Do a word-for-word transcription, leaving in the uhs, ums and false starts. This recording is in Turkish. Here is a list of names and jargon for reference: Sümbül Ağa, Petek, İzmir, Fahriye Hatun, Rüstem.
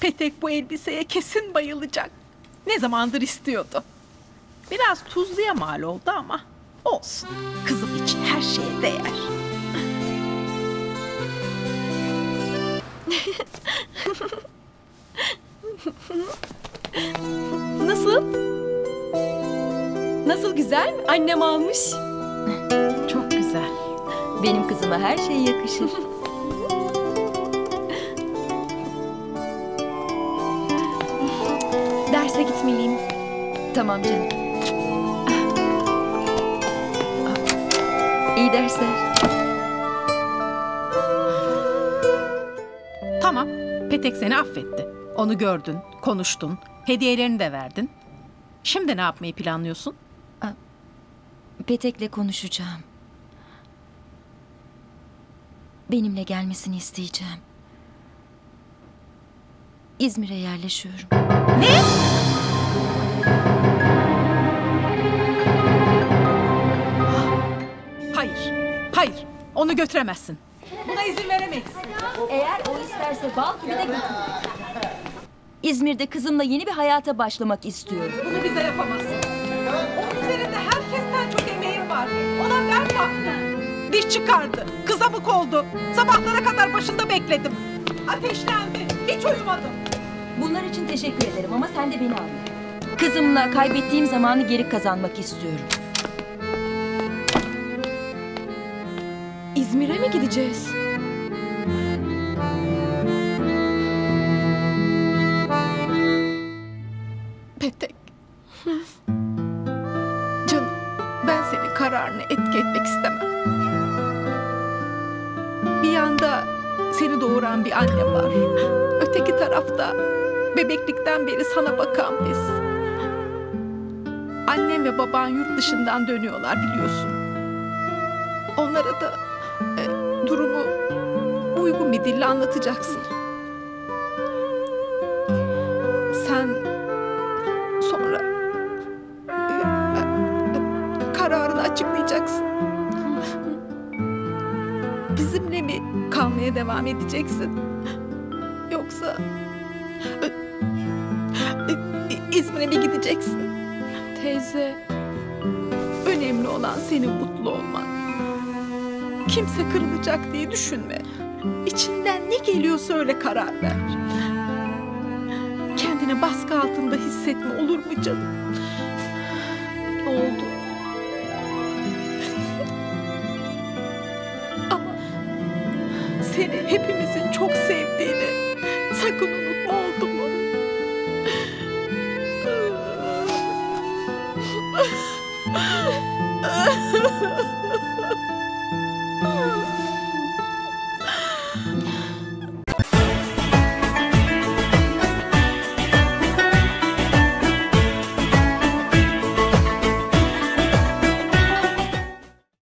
Petek bu elbiseye kesin bayılacak. Ne zamandır istiyordu. Biraz tuzluya mal oldu ama olsun. Kızım için her şeye değer. Nasıl? Nasıl güzel? Annem almış. Çok güzel. Benim kızıma her şey yakışır. Derse gitmeliyim. Tamam canım. İyi dersler. Tamam. Petek seni affetti. Onu gördün, konuştun, hediyelerini de verdin. Şimdi ne yapmayı planlıyorsun? Petek'le konuşacağım. Benimle gelmesini isteyeceğim. İzmir'e yerleşiyorum. Ne? Hayır, hayır. Onu götüremezsin. Buna izin veremeyiz. Eğer o isterse bal gibi de götürür. İzmir'de kızımla yeni bir hayata başlamak istiyorum. Bunu bize yapamazsın. Onun üzerinde herkesten çok emeğim var. Ona ben baktım. Diş çıkardı, kızamık oldu. Sabahlara kadar başında bekledim. Ateşlendi, hiç uyumadım. Bunlar için teşekkür ederim ama sen de beni anla. Kızımla kaybettiğim zamanı geri kazanmak istiyorum. İzmir'e mi gideceğiz? Petek. Canım, ben senin kararını etki etmek istemem. Bir yanda seni doğuran bir annem var. Öteki tarafta bebeklikten beri sana bakan biz. Annem ve baban yurt dışından dönüyorlar biliyorsun. Onlara da e, durumu uygun bir dille anlatacaksın. Sen sonra e, e, kararını açıklayacaksın. Bizimle mi kalmaya devam edeceksin? Yoksa e, e, İzmir'e mi gideceksin? Teyze, önemli olan senin mutlu olman. Kimse kırılacak diye düşünme. İçinden ne geliyorsa öyle karar ver. Kendini baskı altında hissetme, olur mu canım? Ne oldu? Ama seni hepimizin çok sevdiğini sakın unutma, oldu mu?